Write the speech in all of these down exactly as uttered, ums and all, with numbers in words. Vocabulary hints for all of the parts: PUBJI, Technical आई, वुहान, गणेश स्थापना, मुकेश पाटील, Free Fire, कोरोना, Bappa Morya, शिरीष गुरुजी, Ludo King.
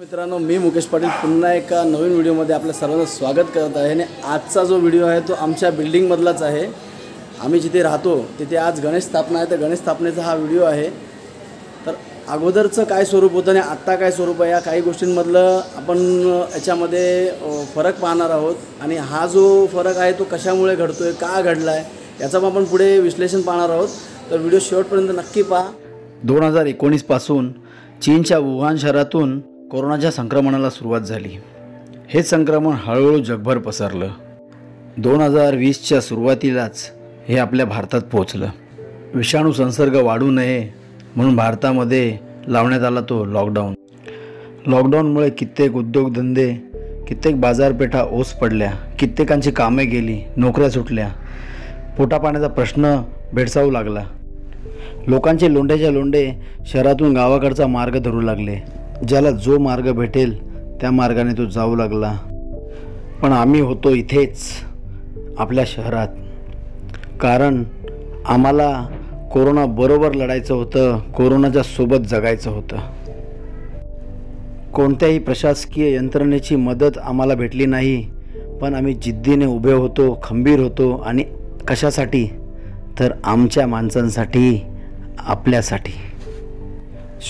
मित्रांनो, मी मुकेश पाटील पुन्हा एका नवीन व्हिडिओमध्ये आपल्या सर्वांचं स्वागत करत आहे। आणि आजचा जो व्हिडिओ आहे तो आमच्या बिल्डिंगमधलाच आहे। आम्ही जिथे राहतो तिथे आज गणेश स्थापना आहे, तर गणेश स्थापनेचा हा व्हिडिओ आहे। तर अगोदरचं काय स्वरूप होतं आणि आत्ता काय स्वरूप आहे या काही गोष्टींमधलं आपण याच्यामध्ये फरक पाहणार आहोत। आणि हा जो फरक आहे तो कशामुळे घडतोय, का घडलाय याचं आपण पुढे विश्लेषण पाहणार आहोत। तर व्हिडिओ शेवटपर्यंत नक्की पहा। दोन हजार एकोणीस पासून चीनच्या वुहान शहरातून कोरोनाच्या संक्रमणाला सुरुवात झाली। हे संक्रमण हळूहळू जगभर पसरलं। दोन हजार वीसच्या सुरुवातीलाच हे आपल्या भारतात पोहोचलं। विषाणू संसर्ग वाढू नये म्हणून भारतामध्ये लावण्यात आला तो लॉकडाऊन। लॉकडाऊनमुळे कित्येक उद्योगधंदे, कित्येक बाजारपेठा ओस पडल्या, कित्येकांची कामे गेली, नोकऱ्या सुटल्या, पोटापाण्याचा प्रश्न भेडसावू लागला। लोकांचे लोंढ्याच्या लोंढे शहरातून गावाकडचा मार्ग धरू लागले। ज्याला जो मार्ग भेटेल त्या मार्गाने तो जाऊ लागला। पण आम्ही होतो इथेच आपल्या शहरात, कारण आम्हाला कोरोनाबरोबर लढायचं होतं, कोरोनाच्या सोबत जगायचं होतं। कोणत्याही प्रशासकीय यंत्रणेची मदत आम्हाला भेटली नाही, पण आम्ही जिद्दीने उभे होतो, खंबीर होतो। आणि कशासाठी तर आमच्या माणसांसाठी, आपल्यासाठी।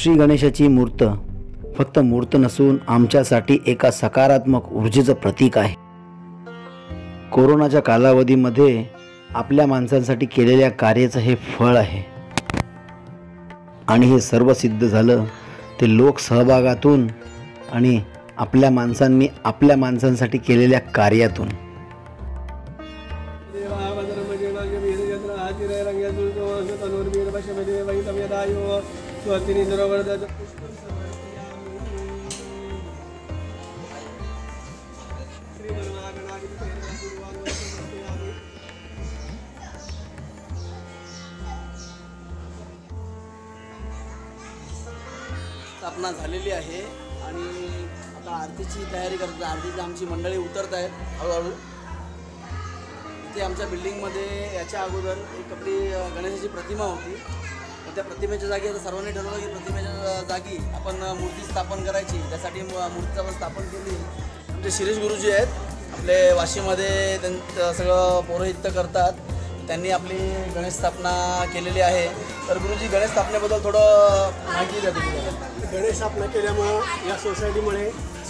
श्री गणेशाची मूर्त फक्त मूर्त नसून आमच्यासाठी एका सकारात्मक ऊर्जेचं प्रतीक आहे। कोरोनाच्या कालावधीमध्ये आपल्या माणसांसाठी केलेल्या कार्याचं हे फळ आहे। आणि हे सर्व सिद्ध झालं ते लोकसहभागातून आणि आपल्या माणसांनी आपल्या माणसांसाठी केलेल्या कार्यातून। स्थापना झालेली आहे आणि आता आरतीची तयारी करत आहे। आरतीची आमची मंडळी उतरत आहेत हळूहळू। इथे आमच्या बिल्डिंगमध्ये याच्या अगोदर एक आपली गणेशाची प्रतिमा होती, त्या प्रतिमेच्या जागी आता सर्वांनी ठरवलं की प्रतिमेच्या जागी आपण मूर्ती स्थापन करायची। त्यासाठी मूर्ती आपण स्थापन केली। आमचे शिरीष गुरुजी आहेत, आपले वाशीमध्ये त्यांचं सगळं पौरोहित्य करतात, त्यांनी आपली गणेश स्थापना केलेली आहे। तर गुरुजी, गणेश स्थापनेबद्दल थोडं माहिती द्या तुम्ही। गणेश स्थापना केल्यामुळं या सोसायटीमुळे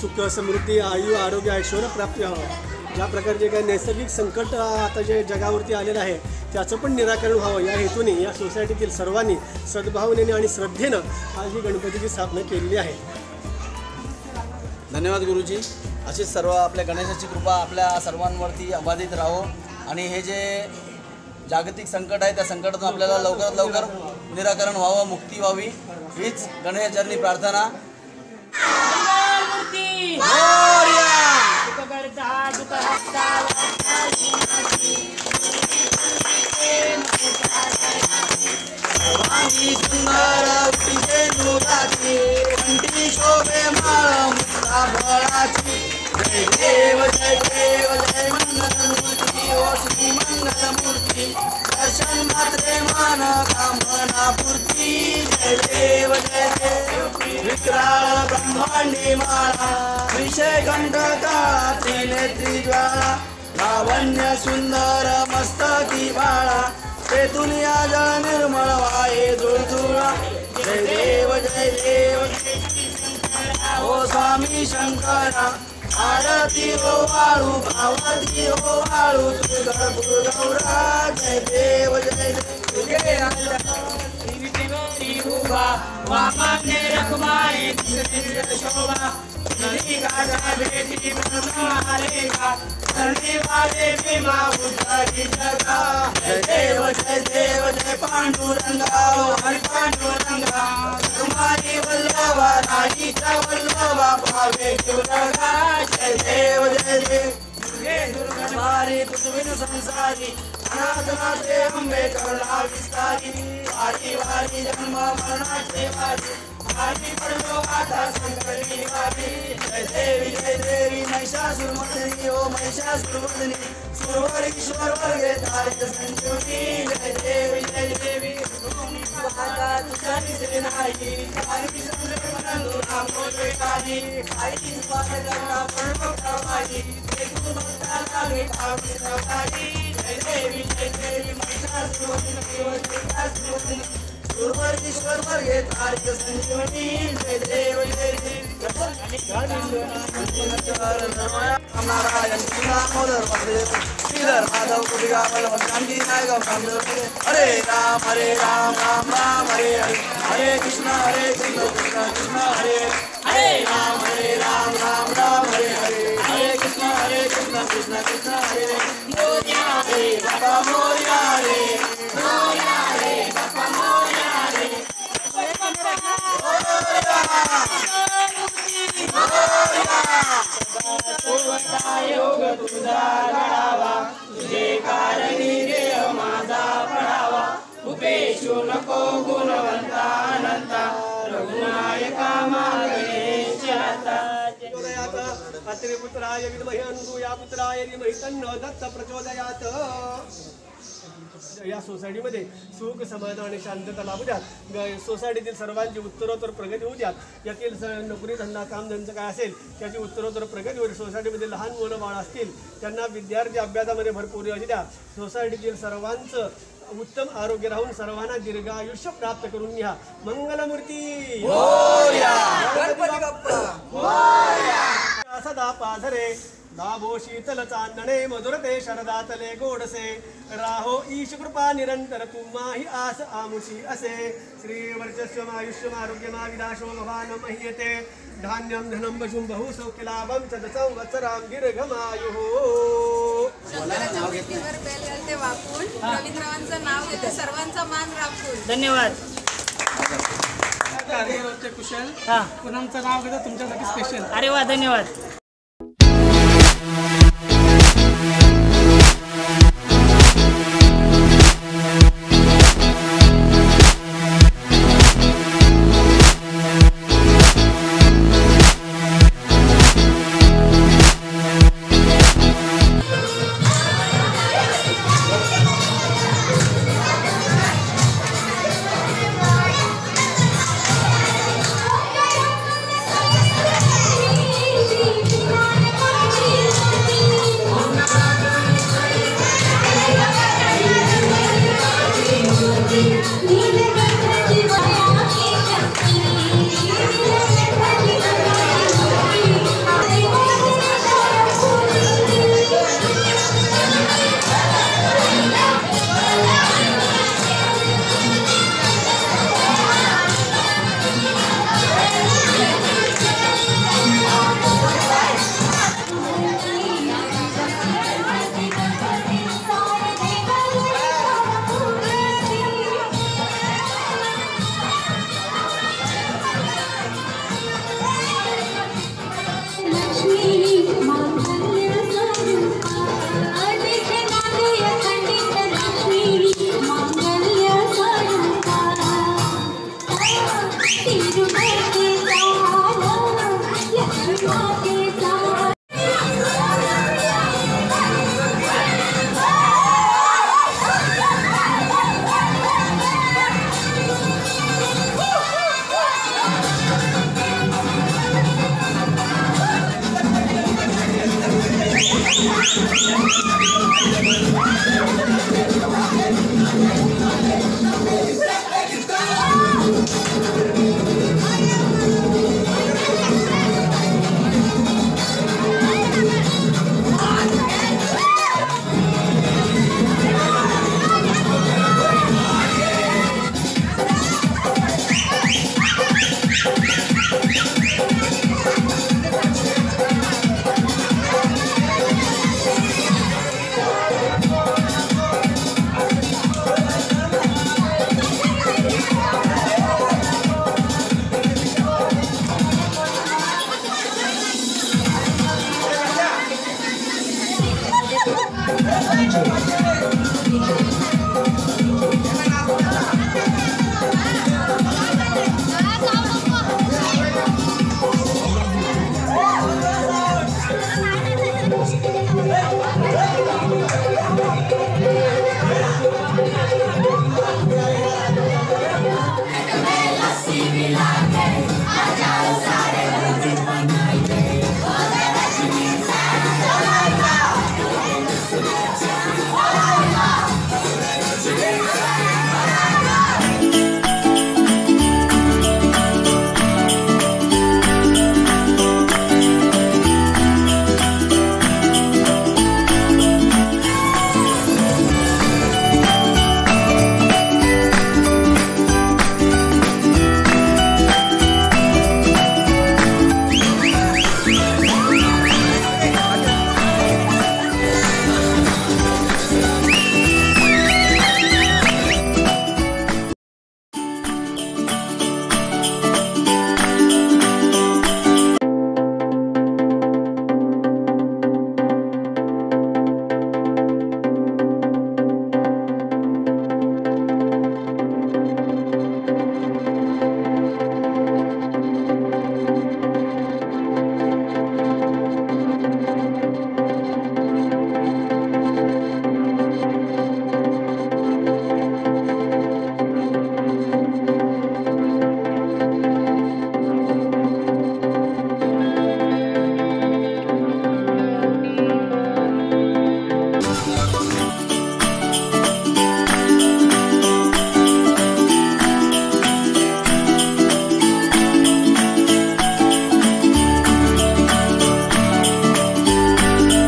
सुख, समृद्धी, आयु, आरोग्य, ऐश्वर प्राप्ती व्हावं, ज्या प्रकारचे काही नैसर्गिक संकट आता जे जगावरती आलेलं आहे त्याचं पण निराकरण व्हावं या हेतूने या सोसायटीतील सर्वांनी सद्भावनेने आणि श्रद्धेनं आज ही गणपतीची स्थापना केलेली आहे। धन्यवाद गुरुजी। अशीच सर्व आपल्या गणेशाची कृपा आपल्या सर्वांवरती अबाधित राहो आणि हे जे जागतिक संकट आहे त्या संकटातून आपल्याला लवकरात लवकर निराकरण व्हावं, मुक्ती व्हावी, हीच गणेशचरणी प्रार्थना। दर्शन मात्रे मन कामना पूर्ती, जय देव जय देव विकराळ ब्रह्मांडी माळा, विषय कंटकाची नेत्री ज्वाळा, लावण्य सुंदर मस्तकी बाळा, तेतुनिया जळ निर्मळ वाये जुळजुळा, जय देव जय देव ओ स्वामी शंकरा, आरती हो वाळू पावती हो वाळू, तुझं गौरा, जय देव जय तुझे उभा, वामाने रखमाई शोभा, नदी गाजा भेटी ब्रह्मारेखा, धरणी वाले भीमा उतरी जगा, जय देव जय देव जय पांडुरंगा, हर पांडुरंगा, तुम्हारी वल्लभा राणीचा वल्लभा भावे शिवरंगा, जय देव जय देव दुर्गे दुर्गमारी, तुझविन संसारी, अनाथनाथे अंबे करुणा विस्तारी, वारी वारी जन्म मरणाचे वारी, वारी पडलो आता संकटी वारी, जय देवी जय देवी महिषासुरमर्दिनी, ओ महिषासुरमर्दिनी, सुरवरीश्वर वर्गे तारे संजीवनी, जय देवी जय देवी तुझी सेनाई, वारी चंद्र हरे राम हरे राम राम राम हरे हरे हरे कृष्णा हरे कृष्णा कृष्णा कृष्णा हरे हरे राम हरे राम राम राम हरे हरे हरे कृष्णा हरे कृष्णा कृष्णा कृष्णा हरे मोरिया रे बाबा मोरिया रे मोरिया रे बाबा मोरिया रे मोरिया योग तुझा घडावा तुझे कारणी देव माझा पडावा उपेशो नको गुणवंता अनंता रघुनायका गणेश अत्रे पुत्राय विद्महे अनुसूया पुत्राय धीमहि तन्नो दत्त प्रचोदयात्। या सोसायटीमध्ये सुख समाधान आणि शांतता लाभू द्यात, सोसायटीतील सर्वांची उत्तरोत्तर प्रगती होऊ द्यात, यातील नोकरी धंदा कामधंदा काय असेल त्याची उत्तरोत्तर प्रगती होईल, सोसायटीमध्ये लहान मुलं बाळ असतील त्यांना विद्यार्थी अभ्यासामध्ये भरपूर यश द्या, सोसायटीतील सर्वांचं उत्तम आरोग्य राहून सर्वांना दीर्घ आयुष्य प्राप्त करून घ्या। मंगलमूर्ती मोरया गणपती बाप्पा मोरया सदा पाझरे दाभो शीतल चांदणे मधुरते शरदातले गोडसे राहो ईश कृपा निरंतर तुम्हाही आस आमुषी असे श्री वर्चस्वम आयुष्यम आरोग्यम विनाशो भवान मह्यते धान्यम धनम पशुम बहु सौख्यलाभम सदसं वत्सराम दीर्घमायुः। वाकून रवींद्रवांचं नाव घेते सर्वांचा मान राखून धन्यवाद। कुशल पुनमचं नाव घेतो तुमच्यासाठी स्पेशल। अरे वा धन्यवाद।